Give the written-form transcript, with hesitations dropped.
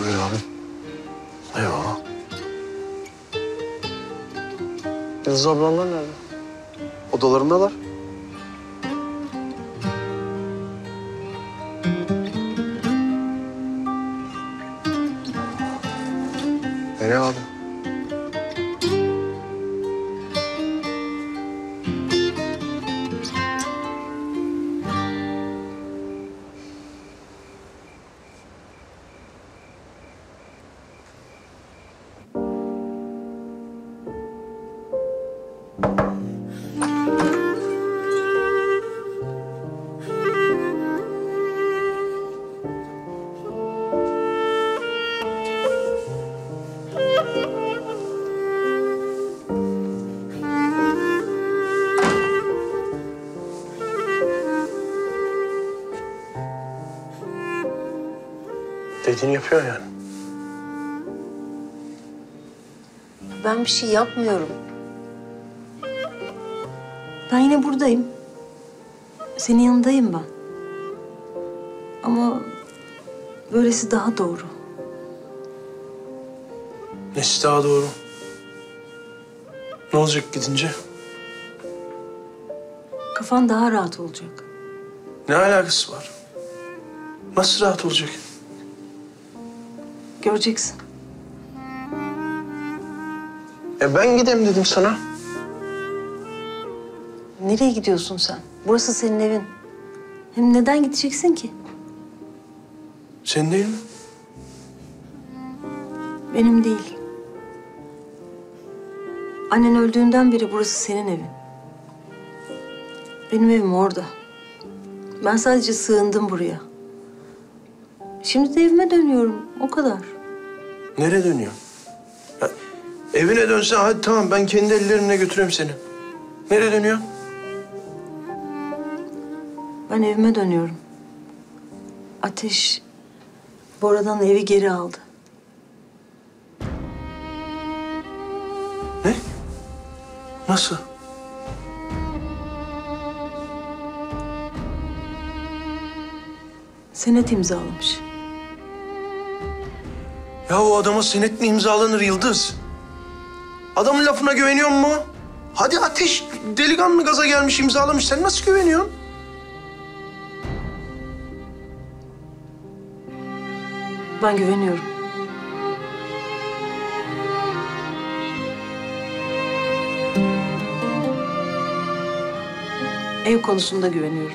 Buyur abi. Eyvallah. Yıldız ablanlar nerede? Odalarındalar. Ne abi? Dediğini yapıyor yani. Ben bir şey yapmıyorum. Ben yine buradayım. Senin yanındayım ben. Ama böylesi daha doğru. Nesi daha doğru? Ne olacak gidince? Kafan daha rahat olacak. Ne alakası var? Nasıl rahat olacak? Göreceksin. Ben gideyim dedim sana. Nereye gidiyorsun sen? Burası senin evin. Hem neden gideceksin ki? Senin değil mi? Benim değil. Annen öldüğünden beri burası senin evin. Benim evim orada. Ben sadece sığındım buraya. Şimdi de evime dönüyorum. O kadar. Nereye dönüyorsun? Ya, evine dönsen hadi tamam ben kendi ellerimle götüreyim seni. Nereye dönüyorsun? Ben evime dönüyorum. Ateş Bora'dan evi geri aldı. Ne? Nasıl? Senet imzalamış. Ya o adama senet mi imzalanır Yıldız? Adamın lafına güveniyor mu? Hadi Ateş delikanlı gaza gelmiş imzalamış. Sen nasıl güveniyorsun? Ben güveniyorum. Ev konusunda güveniyorum.